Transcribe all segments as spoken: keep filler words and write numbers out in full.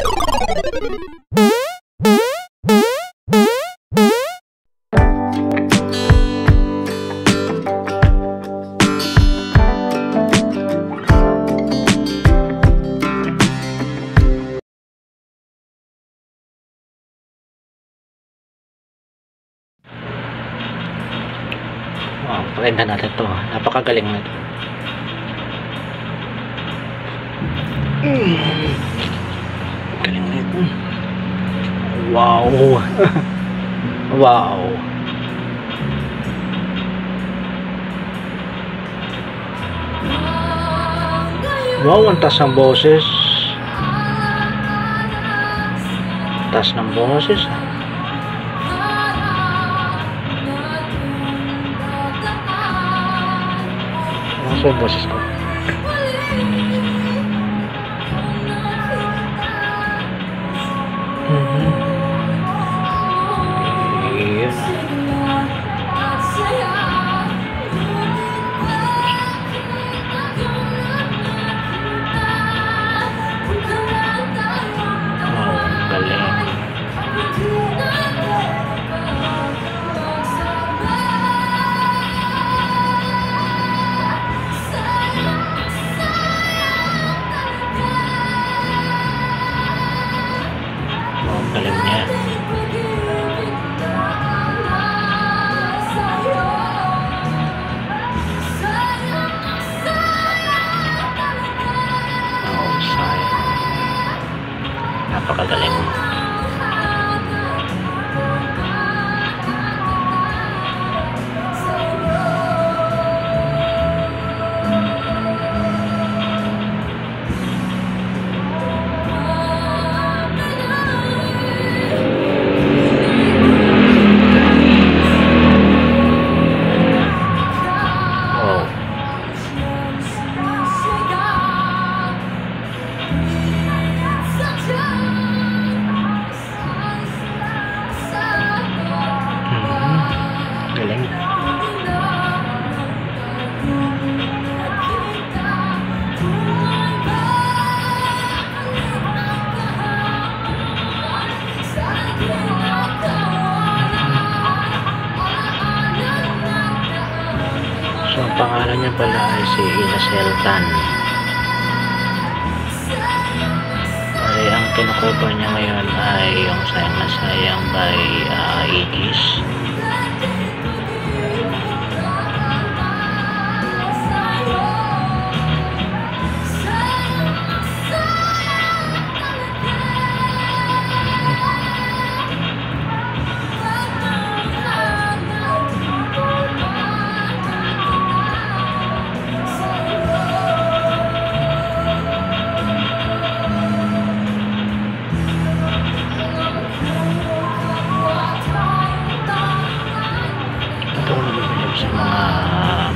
Oh, pakinggan natin ito. Napakagaling na ito. Mm. Galing na ito. Wow. Wow. Wow, ang taas ng boses. Taas ng boses. Ang boses ko. Mm-hmm. Yeah. Wow, galing. Napakagaling. Pangalan niya pala ay si Inasel Tan. Ay, ang kinukuha niya ngayon ay yung Sayang na Sayang by uh, Igis.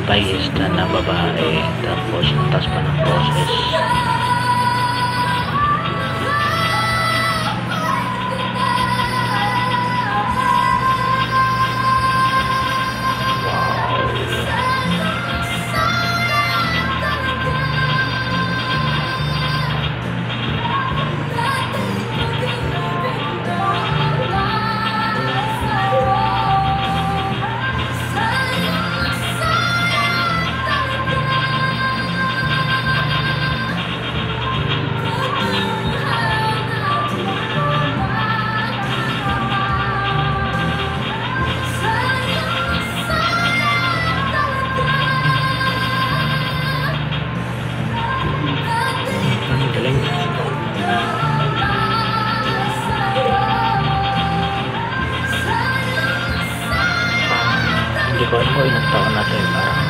Bayista na babae, tapos natas pa ng process. Hindi ko alam ko ilang taon na ito.